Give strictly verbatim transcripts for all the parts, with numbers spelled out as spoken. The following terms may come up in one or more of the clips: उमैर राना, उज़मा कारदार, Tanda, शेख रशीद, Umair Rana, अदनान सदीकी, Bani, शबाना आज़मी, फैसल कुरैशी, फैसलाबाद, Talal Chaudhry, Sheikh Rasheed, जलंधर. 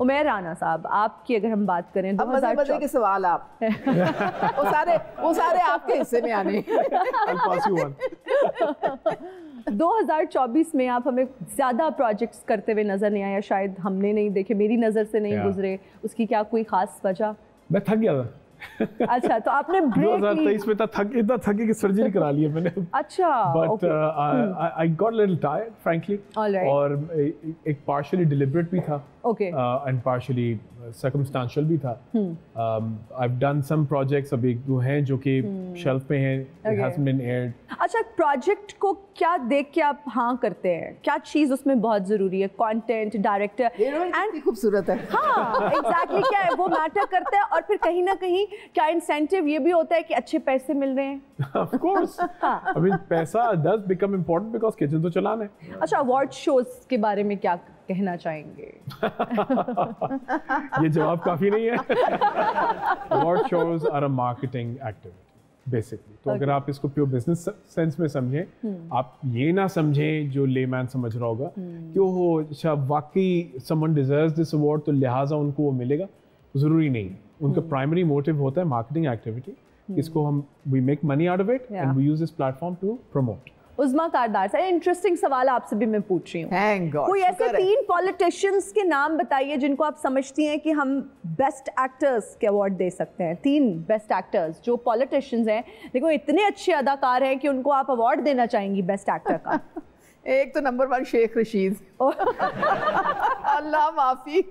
उमैर राना साहब, आपकी अगर हम बात करें तो मज़े के सवाल आप वो सारे वो सारे आपके हिस्से में आने दो हज़ार चौबीस में आप हमें ज़्यादा प्रोजेक्ट्स करते हुए नज़र नहीं आया, शायद हमने नहीं देखे, मेरी नज़र से नहीं गुजरे। उसकी क्या कोई खास वजह? मैं थक गया था। अच्छा, तो आपने ब्रेक दो हज़ार तेईस में था, थक इतना थके कि सर्जरी करा ली है मैंने। अच्छा, but I got little tired frankly, और एक पार्शियली डिलिबरेट भी था एंड पार्शियली सर्कमस्टेंशियल भी था। I have done some projects, अब एक दो हैं जो कि शेल्फ पे हैं, इट हैजंट बीन एयर्ड। अच्छा, प्रोजेक्ट को क्या देख के आप हाँ करते हैं? क्या चीज उसमें बहुत जरूरी है? कंटेंट, डायरेक्टर एंड खूबसूरत है, हाँ एग्जैक्टली, क्या है वो मैटर करता है। और फिर कहीं ना कहीं क्या इंसेंटिव ये भी होता है कि अच्छे पैसे मिल रहे हैं? ऑफ कोर्स, आई मीन पैसा does become important because kitchen तो चलाना है। अच्छा, अवार्ड शोज के बारे में क्या कहना चाहेंगे? ये जवाब काफी नहीं है। Award shows are a marketing activity basically, तो okay. अगर आप इसको प्योर बिजनेस सेंस में समझें, hmm. आप ये ना समझें जो लेमैन समझ रहा होगा hmm. कि वो अच्छा वाकई समवन डिजर्व्स दिस अवार्ड तो लिहाजा उनको वो मिलेगा, जरूरी नहीं। उनका प्राइमरी मोटिव होता है मार्केटिंग एक्टिविटी, इसको हम we make money out of it and we use this platform to promote. उज़मा कारदार साहब, इंटरेस्टिंग सवाल आपसे भी मैं पूछ रही हूँ। कोई ऐसे तीन पॉलिटिशियंस के नाम बताइए जिनको आप समझती हैं कि हम बेस्ट एक्टर्स के अवार्ड दे सकते हैं। तीन बेस्ट एक्टर्स जो पॉलिटिशियंस हैं, देखो इतने अच्छे अदाकार हैं कि उनको आप अवार्ड देना चाहेंगी बेस्ट एक्टर का। एक तो नंबर वन शेख रशीद, अल्लाह माफी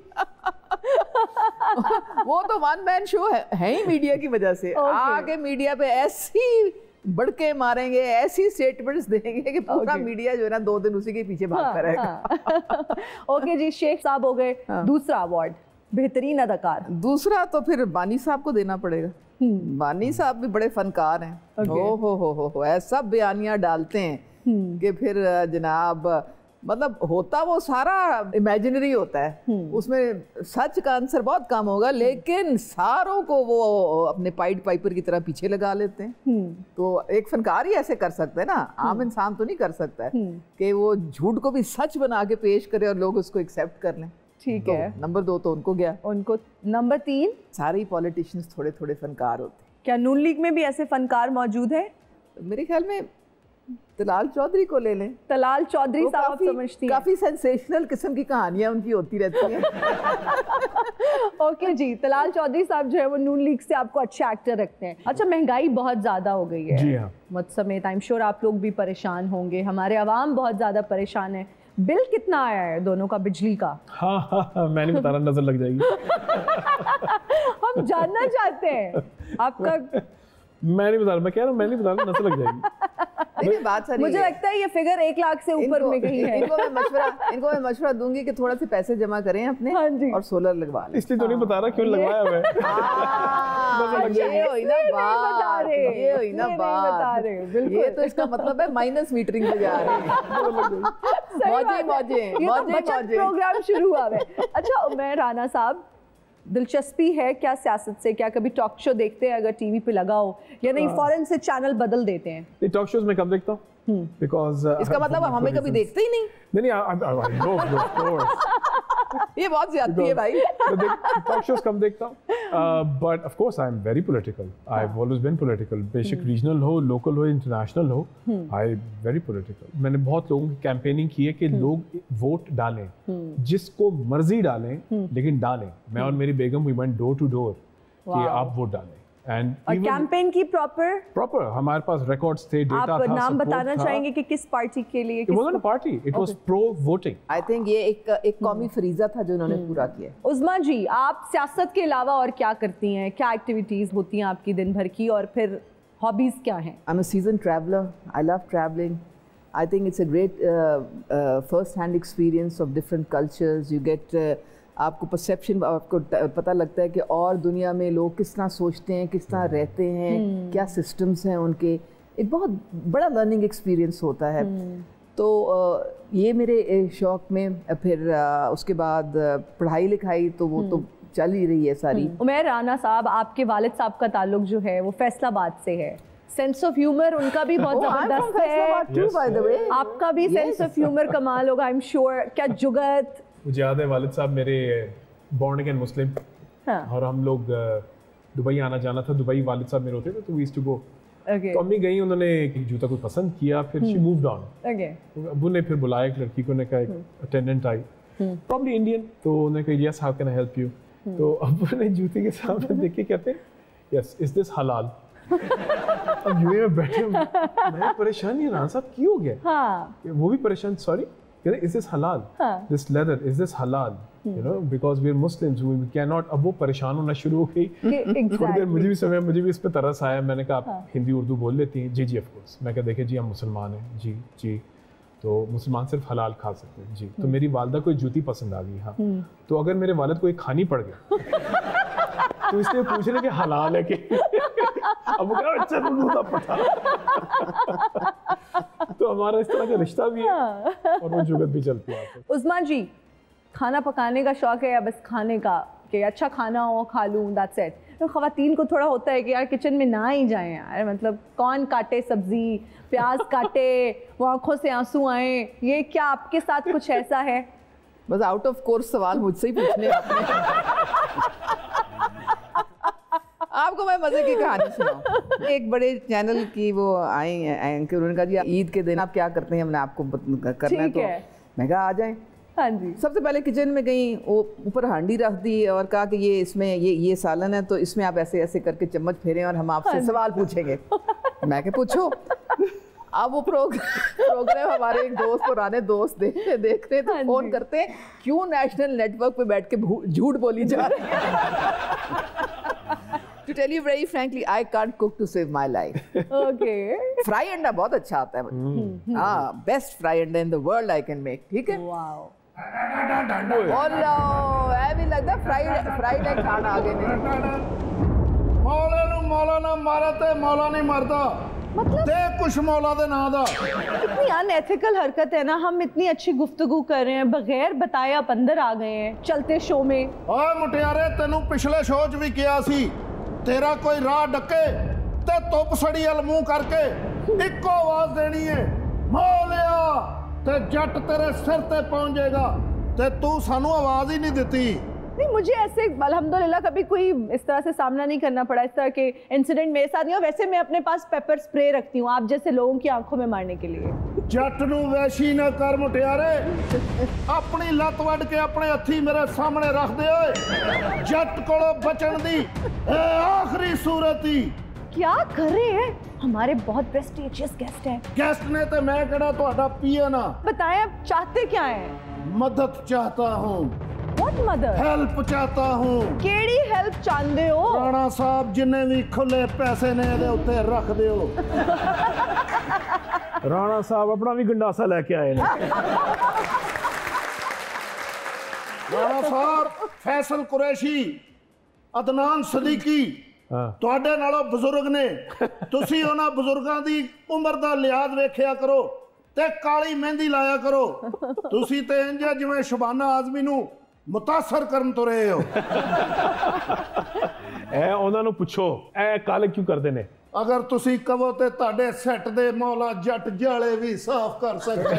वो तो वन मैन शो है, है ही मीडिया की वजह से। okay. आगे मीडिया पे ऐसी बड़के मारेंगे, ऐसी स्टेटमेंट्स देंगे कि पूरा okay. मीडिया जो है ना दो दिन उसी के पीछे भागता रहेगा। ओके जी, शेख साहब हो गए। हाँ. दूसरा अवार्ड बेहतरीन अदाकार, दूसरा तो फिर बानी साहब को देना पड़ेगा। बानी साहब भी बड़े फनकार हैं। okay. हो हो हो हो हो ऐसा बयानियाँ डालते हैं कि फिर जनाब, मतलब होता वो सारा इमेजिनरी होता है, उसमें सच का आंसर बहुत कम होगा, लेकिन सारों को वो अपने पाइड पाइपर की तरह पीछे लगा लेते हैं। तो एक फनकार ही ऐसे कर सकता है ना, आम इंसान तो नहीं कर सकता है कि वो झूठ को भी सच बना के पेश करे और लोग उसको एक्सेप्ट कर लें। ठीक है, नंबर दो तो उनको गया। उनको नंबर तीन, सारे पॉलिटिशियंस थोड़े थोड़े फनकार होते हैं। क्या नून लीग में भी ऐसे फनकार मौजूद हैं? मेरे ख्याल में तलाल चौधरी को ले लें। तलाल चौधरी साहब समझती हैं, काफी सेंसेशनल किस्म की कहानियां उनकी होती रहती हैं। ओके जी, तलाल चौधरी साहब जो है वो नून लीग से आपको अच्छे एक्टर रखते हैं। अच्छा, महंगाई बहुत ज्यादा हो गई है जी, हाँ। मत समेत आई एम श्योर आप लोग भी परेशान होंगे, हमारे आवाम बहुत ज्यादा परेशान है। बिल कितना आया है दोनों का, बिजली का? हाँ हाँ हाँ, मैं नहीं बता रहा, नजर लग जाएगी। हम जानना चाहते हैं आपका। मैं नहीं बता रहा, मैं कह रहा हूँ मैं नहीं बता रहा, नजर लग जाएगी। नहीं, बात सारी मुझे है। लगता है ये फिगर एक लाख से ऊपर में कहीं है। इनको मैं मशवरा इनको मैं मशवरा दूंगी कि थोड़ा से पैसे जमा करें अपने, हाँ जी, और सोलर लगवा लें। इसलिए तो नहीं बता रहा क्यों लगवाया मैं। ये हुई ना बात, ये हुई ना बात, ये तो इसका मतलब है माइनस मीटरिंग पे जा रहे हैं। प्रोग्राम शुरू हुआ है। अच्छा उमैर राना साहब, दिलचस्पी है क्या सियासत से? क्या कभी टॉक शो देखते हैं? अगर टीवी पे लगा हो या नहीं, फॉरेन से चैनल बदल देते हैं। टॉक शोज में कम देखता हूँ बिकॉज इसका मतलब हमें कभी देखते ही नहीं। नहीं नहीं, नो ऑफ कोर्स, ये बहुत ज्यादा है भाई। टॉक शोज कम देखता हूँ, but of course I am very political, I have always been political, बेशक रीजनल हो, लोकल हो, इंटरनेशनल हो, आई एम वेरी पॉलिटिकल। मैंने बहुत लोगों की कैंपेनिंग की है कि लोग वोट डालें, जिसको मर्जी डालें, लेकिन डालें। मैं और मेरी बेगम we went door to door कि आप वोट डालें। And और कैंपेन की प्रॉपर प्रॉपर हमारे पास रिकॉर्ड्स थे, डेटा था। आप नाम बताना चाहेंगे कि किस पार्टी के लिए? It was not a party, it was pro voting. I think ये एक एक कौमी फरीजा था जो उन्होंने पूरा किया। उज़मा जी, आप सियासत के अलावा और क्या करती हैं? क्या एक्टिविटीज होती हैं आपकी दिन भर की, और फिर हॉबीज क्या हैं? I am a season traveller, I love travelling. I think it's a great first hand experience of different cultures. You get, आपको परसेप्शन, आपको पता लगता है कि और दुनिया में लोग किस तरह सोचते हैं, किस तरह रहते हैं, क्या सिस्टम्स हैं उनके। एक बहुत बड़ा लर्निंग एक्सपीरियंस होता है। तो ये मेरे शौक में, फिर उसके बाद पढ़ाई लिखाई तो वो तो चल ही रही है सारी। उमैर राना साहब, आपके वालिद साहब का ताल्लुक जो है वो फैसलाबाद से है। सेंस ऑफ ह्यूमर उनका भी बहुत ज़बरदस्त है, आपका भी सेंस ऑफ ह्यूमर कमाल होगा आई एम श्योर। क्या जुगत! मुझे याद है वालिद साहब मेरे बॉर्न अगेन मुस्लिम हाँ. और हम लोग दुबई आना जाना था, दुबई वालिद साहब मेरे होते थे तो we used to go okay. तो अम्मी गई, उन्होंने एक जूता कोई पसंद किया, फिर शी मूव्ड ऑन ओके, तो अबू ने फिर बुलाया एक लड़की को, ने कहा एक अटेंडेंट आई प्रॉब्ली इंडियन, तो उन्होंने कहा yes how can I help you, तो अबू ने जूते के सामने देख के कहते हैं यस इज दिस हलाल। अब यूए में बैठे मैं परेशान, ये राणा साहब क्यों हो गया हाँ. वो भी परेशान, सॉरी इज दिस हलाल, दिस लेदर इज दिस हलाल, you know because we are Muslims we can not. अब वो परेशान होना शुरू हो गई थोड़ी देर, मुझे भी समय मुझे भी इस पर तरस आया, मैंने कहा आप हिंदी उर्दू बोल लेती हैं, जी जी ऑफ कोर्स, मैं कहा देखिए जी हम मुसलमान हैं, जी जी तो मुसलमान सिर्फ हलाल खा सकते हैं जी, तो मेरी वालदा को जूती पसंद आ गई हाँ, तो अगर मेरे वालिद को एक खानी पड़ गया तो इसलिए पूछ रहे कि हलाल है कि अब अच्छा पता तो हमारा इस तरह का रिश्ता भी है और वो जुगत भी चलती है। उस्मान जी, खाना पकाने का शौक है या बस खाने का कि अच्छा खाना हो खा लूं दैट्स इट? तो ख्वातीन को थोड़ा होता है कि यार किचन में ना ही जाएं यार, मतलब कौन काटे सब्जी, प्याज काटे, वो आंखों से आंसू आए, ये क्या आपके साथ कुछ ऐसा है? बस आउट ऑफ कोर्स सवाल मुझसे ही पूछने आपको मैं मजे की कहानी सुनाऊं। एक बड़े चैनल की वो आई हैं एंकर, उन्होंने कहा जी ईद के दिन आप क्या करते हैं, हमने आपको करना है, तो मैं कहा आ जाएं। हाँ जी, सबसे पहले किचन में गई, वो ऊपर हांडी रख दी और कहा कि ये इसमें ये ये सालन है तो इसमें आप ऐसे ऐसे करके चम्मच फेरें और हम आपसे सवाल पूछेंगे। मैं कहा पूछो। अब वो प्रोग्राम हमारे एक दोस्त, पुराने दोस्त देखते देखते तो फोन करते हैं, क्यों नेशनल नेटवर्क पर बैठ के झूठ बोली जा रही है। To tell you very frankly, I can't cook to save my life. Okay. Fry अंडा बहुत अच्छा आता है। हाँ, best fry अंडा in the world I can make. ठीक है? Wow. बोलो, ऐसे लगता है fried fried egg खाना आगे नहीं। मौला न मौला न मरते, मौला नहीं मरता। मतलब देख कुछ मौला दे ना दा। कितनी अनएथिकल हरकत है ना, हम इतनी अच्छी गुफ्तगू कर रहे हैं, बगैर बताया आप अंदर आ गए हैं चलते शो में। ओए मुटियारे, तेनू पिछले शो च भी किया सी। तेरा कोई राह डके ते धुप सड़ी अल मूंह करके इको आवाज देनी है मौलिया, ते जट तेरे सिर ते पहुंचेगा, ते तू सानू आवाज ही नहीं देती। नहीं, मुझे ऐसे अल्हम्दुलिल्लाह कभी कोई इस तरह से सामना नहीं करना पड़ा, इस तरह के इंसिडेंट मेरे साथ नहीं हो। वैसे मैं अपने पास पेपर स्प्रे रखती हूँ आप जैसे लोगों की आंखों में मारने के लिए। जट नू वैशी ना कर मुटियारे, अपनी लत वड़ के अपने हथी मेरे सामने रख दे, जट कोलो बचन दी आखिरी सूरत ही। क्या कर रहे हैं? हमारे बहुत प्रेस्टीजियस गेस्ट हैं। गेस्ट ने तो मैं कहना तुम्हारा पिया ना बताएं, आप चाहते क्या है? मदद चाहता हूँ। What मदद? हेल्प चाहता हूँ। केड़ी हेल्प चाहते हो? राणा साहब जिन्हें भी खुले पैसे ने दे उते रख दियो। राणा साहब अपना भी गंडासा लेके आए। राणा साहब, फैसल कुरैशी, अदनान सदीकी तुहाडे नालों बुजुर्ग ने, तुसी उन्हां बुजुर्गां दी उम्र दा लिहाज रखिया करो ते काली मेहंदी लाया करो। तुसी ते इंज जिवें शबाना आज़मी नूं मुतासर करन तो रहे हो। ए उन्हां नू पुछो ए काले क्यों करदे ने? अगर तुसी कहो ते तुहाडे सेट दे मौला जट जाले भी साफ कर सकते।